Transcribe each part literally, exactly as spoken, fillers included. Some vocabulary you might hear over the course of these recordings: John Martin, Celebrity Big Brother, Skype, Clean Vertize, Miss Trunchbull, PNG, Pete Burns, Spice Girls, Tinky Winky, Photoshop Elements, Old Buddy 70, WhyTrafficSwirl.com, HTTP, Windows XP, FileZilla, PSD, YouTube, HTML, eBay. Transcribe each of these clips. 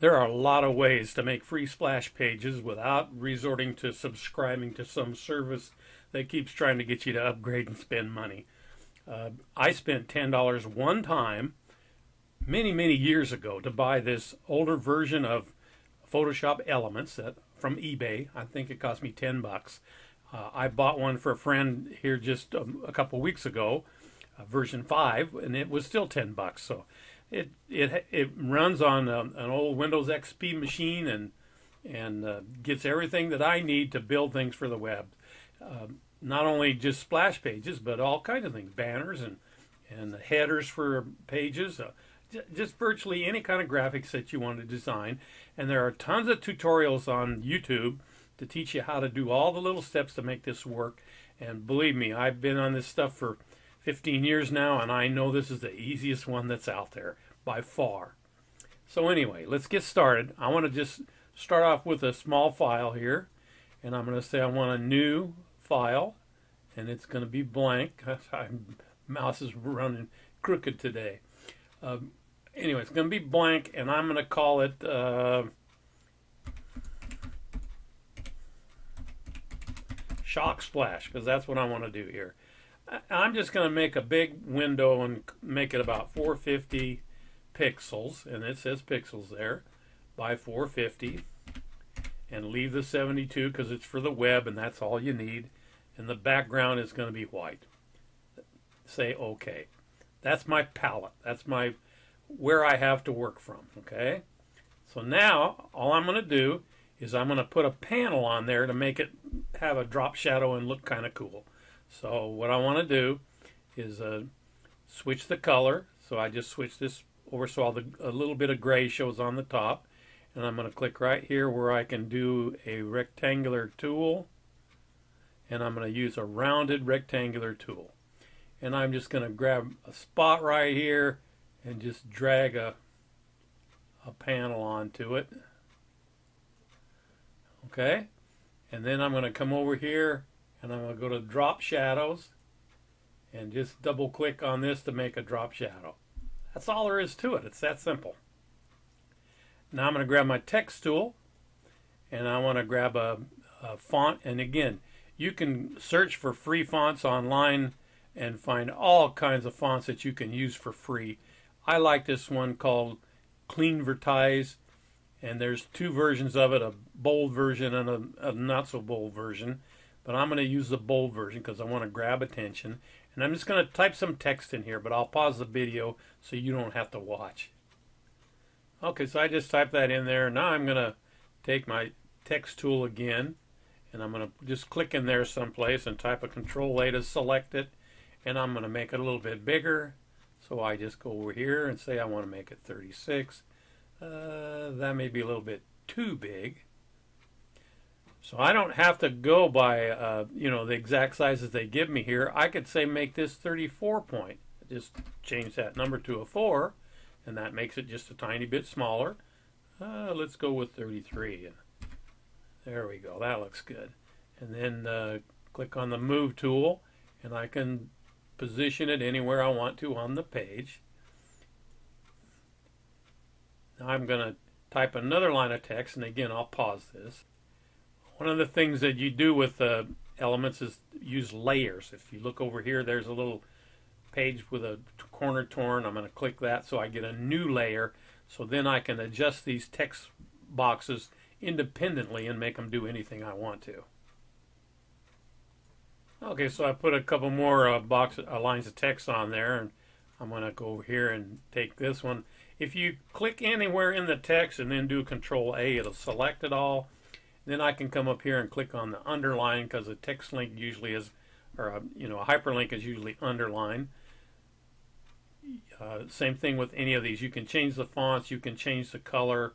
There are a lot of ways to make free splash pages without resorting to subscribing to some service that keeps trying to get you to upgrade and spend money. Uh, I spent ten dollars one time many, many years ago to buy this older version of Photoshop Elements that, from eBay. I think it cost me ten bucks. Uh, I bought one for a friend here just a, a couple weeks ago, uh, version five, and it was still ten bucks. So it it it runs on a, an old Windows X P machine and and uh, gets everything that I need to build things for the web. Uh, not only just splash pages, but all kinds of things, banners and and headers for pages. Uh, Just virtually any kind of graphics that you want to design, and there are tons of tutorials on YouTube to teach you how to do all the little steps to make this work. And believe me, I've been on this stuff for fifteen years now, and I know this is the easiest one that's out there by far. So anyway, let's get started. I want to just start off with a small file here, and I'm going to say I want a new file, and it's going to be blank. My mouse is running crooked today. Uh, Anyway, it's going to be blank, and I'm going to call it uh, Shock Splash, because that's what I want to do here. I'm just going to make a big window and make it about four hundred fifty pixels, and it says pixels there, by four hundred fifty, and leave the seventy-two because it's for the web, and that's all you need, and the background is going to be white. Say OK. That's my palette. That's my... where I have to work from, okay? So now all I'm going to do is I'm going to put a panel on there to make it have a drop shadow and look kind of cool. So what I want to do is uh, switch the color. So I just switch this over so all the, a little bit of gray shows on the top. And I'm going to click right here where I can do a rectangular tool. And I'm going to use a rounded rectangular tool. And I'm just going to grab a spot right here and just drag a, a panel onto it. Okay, and then I'm going to come over here and I'm going to go to drop shadows and just double click on this to make a drop shadow. That's all there is to it. It's that simple. Now I'm going to grab my text tool and I want to grab a, a font, and again you can search for free fonts online and find all kinds of fonts that you can use for free. I like this one called Clean Vertize, and there's two versions of it, a bold version and a, a not so bold version, but I'm going to use the bold version because I want to grab attention. And I'm just going to type some text in here, but I'll pause the video so you don't have to watch. Okay, so I just typed that in there. Now I'm going to take my text tool again, and I'm going to just click in there someplace and type a control A to select it, and I'm going to make it a little bit bigger. So I just go over here and say I want to make it thirty-six. Uh, that may be a little bit too big. So I don't have to go by uh, you know, the exact sizes they give me here. I could say make this thirty-four point. Just change that number to a four, and that makes it just a tiny bit smaller. Uh, let's go with thirty-three. There we go. That looks good. And then uh, click on the Move tool, and I can position it anywhere I want to on the page. Now I'm going to type another line of text, and again I'll pause this. One of the things that you do with uh, Elements is use layers. If you look over here, there's a little page with a corner torn. I'm going to click that so I get a new layer, so then I can adjust these text boxes independently and make them do anything I want to. Okay, so I put a couple more uh, box uh, lines of text on there, and I'm going to go over here and take this one. If you click anywhere in the text and then do Control A, it'll select it all. Then I can come up here and click on the underline, because a text link usually is, or a, you know, a hyperlink is usually underlined. Uh, same thing with any of these. You can change the fonts, you can change the color.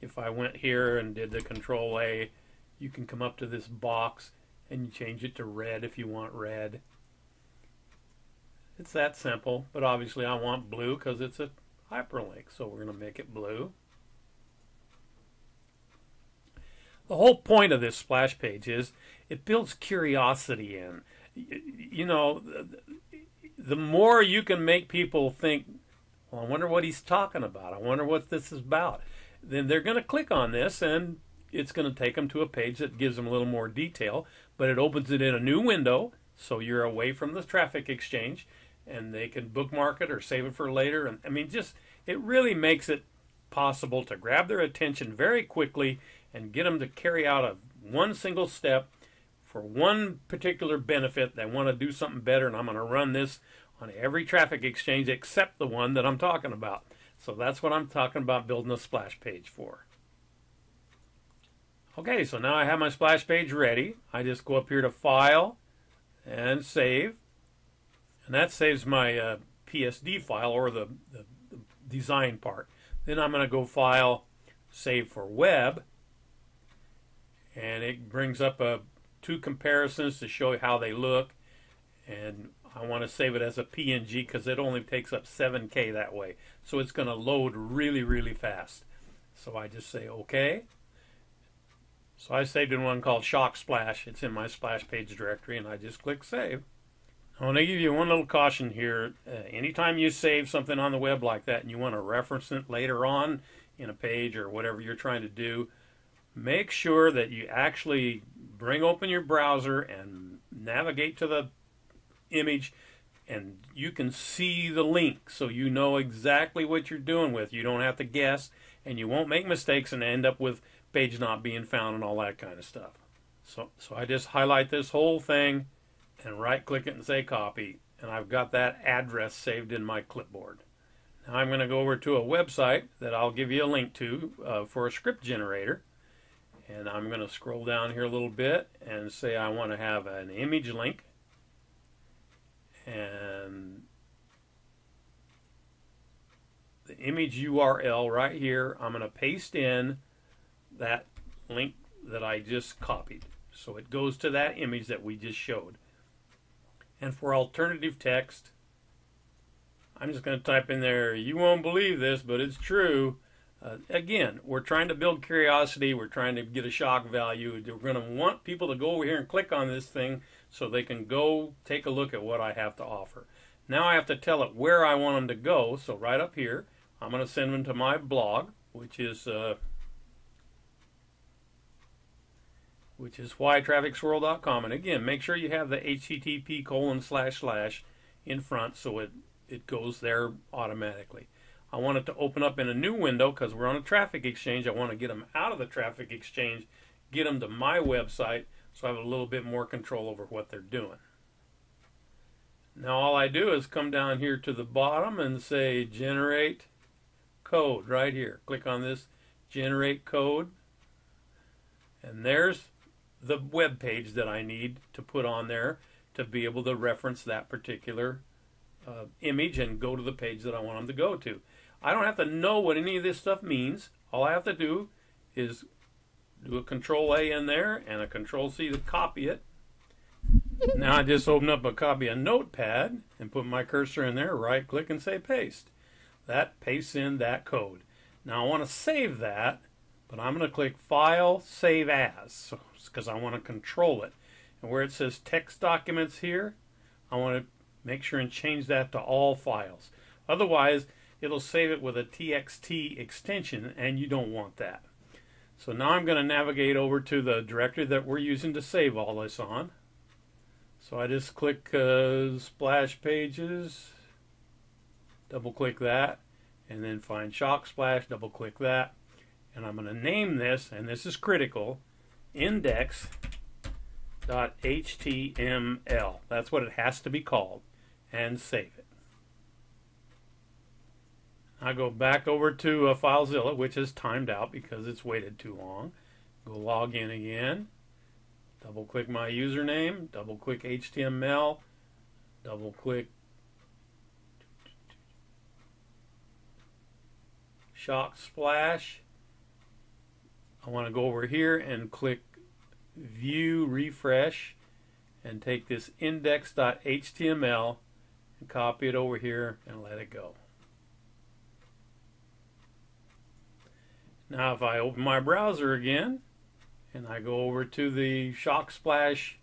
If I went here and did the Control A, you can come up to this box and you change it to red if you want red. It's that simple, but obviously I want blue because it's a hyperlink, so we're going to make it blue. The whole point of this splash page is it builds curiosity in. You know, the more you can make people think, well, I wonder what he's talking about, I wonder what this is about, then they're going to click on this and it's going to take them to a page that gives them a little more detail, but it opens it in a new window, so you're away from the traffic exchange, and they can bookmark it or save it for later. And I mean, just it really makes it possible to grab their attention very quickly and get them to carry out a one single step for one particular benefit. They want to do something better, and I'm going to run this on every traffic exchange except the one that I'm talking about. So that's what I'm talking about building a splash page for. Okay, so now I have my splash page ready. I just go up here to File and Save, and that saves my uh, P S D file, or the, the, the design part. Then I'm going to go File, Save for Web, and it brings up a, two comparisons to show you how they look, and I want to save it as a P N G because it only takes up seven K that way, so it's going to load really, really fast. So I just say OK. So I saved in one called Shock Splash. It's in my splash page directory, and I just click Save. I want to give you one little caution here. Uh, anytime you save something on the web like that and you want to reference it later on in a page or whatever you're trying to do, make sure that you actually bring open your browser and navigate to the image, and you can see the link, so you know exactly what you're doing with. You don't have to guess, and you won't make mistakes and end up with page not being found and all that kind of stuff. So, so I just highlight this whole thing and right-click it and say copy, and I've got that address saved in my clipboard. Now I'm going to go over to a website that I'll give you a link to uh, for a script generator, and I'm going to scroll down here a little bit and say I want to have an image link, and the image U R L right here, I'm going to paste in that link that I just copied, so it goes to that image that we just showed. And for alternative text, I'm just going to type in there, "You won't believe this, but it's true." Uh, again, we're trying to build curiosity, we're trying to get a shock value. We're going to want people to go over here and click on this thing so they can go take a look at what I have to offer. Now I have to tell it where I want them to go, so right up here I'm going to send them to my blog, which is uh, which is why traffic swirl dot com, and again, make sure you have the H T T P colon slash slash in front so it, it goes there automatically. I want it to open up in a new window because we're on a traffic exchange. I want to get them out of the traffic exchange, get them to my website, so I have a little bit more control over what they're doing. Now all I do is come down here to the bottom and say generate code right here. Click on this generate code, and there's the web page that I need to put on there to be able to reference that particular uh, image and go to the page that I want them to go to. I don't have to know what any of this stuff means. All I have to do is do a control A in there and a control C to copy it. Now I just open up a copy of Notepad and put my cursor in there, right click and say paste. That pastes in that code. Now I want to save that, but I'm going to click File, Save As, because so, I want to control it. And where it says text documents here, I want to make sure and change that to all files. Otherwise, it'll save it with a T X T extension, and you don't want that. So now I'm going to navigate over to the directory that we're using to save all this on. So I just click uh, Splash Pages, double click that, and then find Shock Splash, double click that, and I'm going to name this, and this is critical, index dot H T M L. That's what it has to be called, and save it. I go back over to uh, FileZilla, which is timed out because it's waited too long. Go log in again. Double click my username. Double click H T M L. Double click Shock Splash. I want to go over here and click View Refresh and take this index dot H T M L and copy it over here and let it go. Now if I open my browser again and I go over to the Shock Splash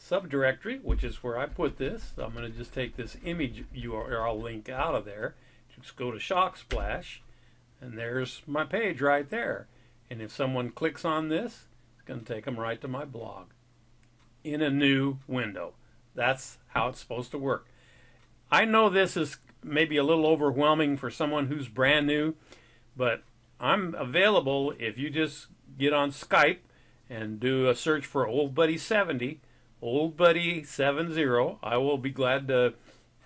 subdirectory, which is where I put this, so I'm going to just take this image U R L link out of there. Just go to Shock Splash, and there's my page right there. And if someone clicks on this, it's going to take them right to my blog in a new window. That's how it's supposed to work. I know this is maybe a little overwhelming for someone who's brand new, but I'm available if you just get on Skype and do a search for Old Buddy seventy, Old Buddy seventy. I will be glad to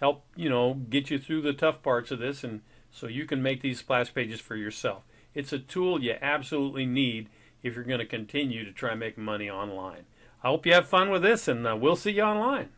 help, you know, get you through the tough parts of this, and so you can make these splash pages for yourself. It's a tool you absolutely need if you're going to continue to try and make money online. I hope you have fun with this, and uh, we'll see you online.